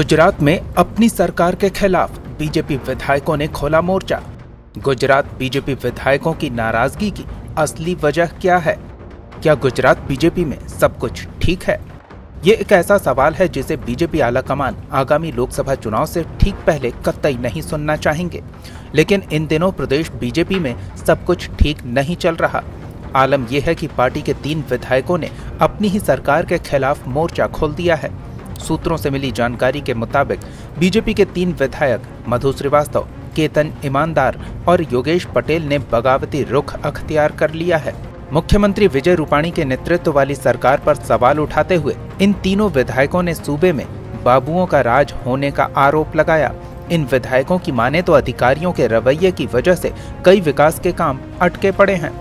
गुजरात में अपनी सरकार के खिलाफ बीजेपी विधायकों ने खोला मोर्चा। गुजरात बीजेपी विधायकों की नाराजगी की असली वजह क्या है? क्या गुजरात बीजेपी में सब कुछ ठीक है? ये एक ऐसा सवाल है जिसे बीजेपी आला कमान आगामी लोकसभा चुनाव से ठीक पहले कतई नहीं सुनना चाहेंगे, लेकिन इन दिनों प्रदेश बीजेपी में सब कुछ ठीक नहीं चल रहा। आलम यह है कि पार्टी के 3 विधायकों ने अपनी ही सरकार के खिलाफ मोर्चा खोल दिया है। सूत्रों से मिली जानकारी के मुताबिक बीजेपी के 3 विधायक मधु श्रीवास्तव, केतन ईमानदार और योगेश पटेल ने बगावती रुख अख्तियार कर लिया है। मुख्यमंत्री विजय रूपाणी के नेतृत्व वाली सरकार पर सवाल उठाते हुए इन तीनों विधायकों ने सूबे में बाबुओं का राज होने का आरोप लगाया। इन विधायकों की माने तो अधिकारियों के रवैये की वजह से कई विकास के काम अटके पड़े हैं।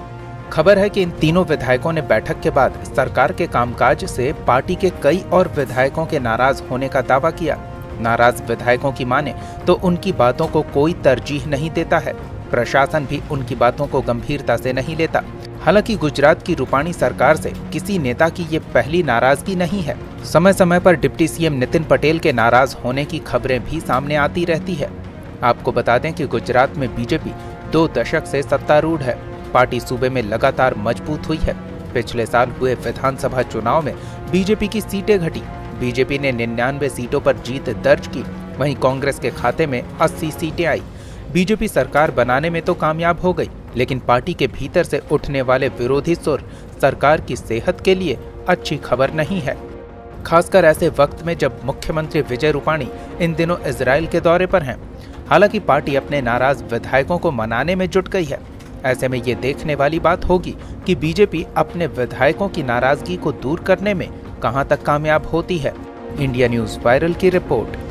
खबर है कि इन तीनों विधायकों ने बैठक के बाद सरकार के कामकाज से पार्टी के कई और विधायकों के नाराज होने का दावा किया। नाराज विधायकों की माने तो उनकी बातों को कोई तरजीह नहीं देता है, प्रशासन भी उनकी बातों को गंभीरता से नहीं लेता। हालांकि गुजरात की रूपाणी सरकार से किसी नेता की ये पहली नाराजगी नहीं है। समय समय पर डिप्टी सीएम नितिन पटेल के नाराज होने की खबरें भी सामने आती रहती है। आपको बता दें कि गुजरात में बीजेपी 2 दशक से सत्तारूढ़ है। पार्टी सूबे में लगातार मजबूत हुई है। पिछले साल हुए विधानसभा चुनाव में बीजेपी की सीटें घटी। बीजेपी ने 99 सीटों पर जीत दर्ज की, वहीं कांग्रेस के खाते में 80 सीटें आई। बीजेपी सरकार बनाने में तो कामयाब हो गई, लेकिन पार्टी के भीतर से उठने वाले विरोधी सुर सरकार की सेहत के लिए अच्छी खबर नहीं है, खासकर ऐसे वक्त में जब मुख्यमंत्री विजय रूपाणी इन दिनों इजराइल के दौरे पर हैं। हालांकि पार्टी अपने नाराज विधायकों को मनाने में जुट गई है। ऐसे में ये देखने वाली बात होगी कि बीजेपी अपने विधायकों की नाराजगी को दूर करने में कहां तक कामयाब होती है। इंडिया न्यूज़ वायरल की रिपोर्ट।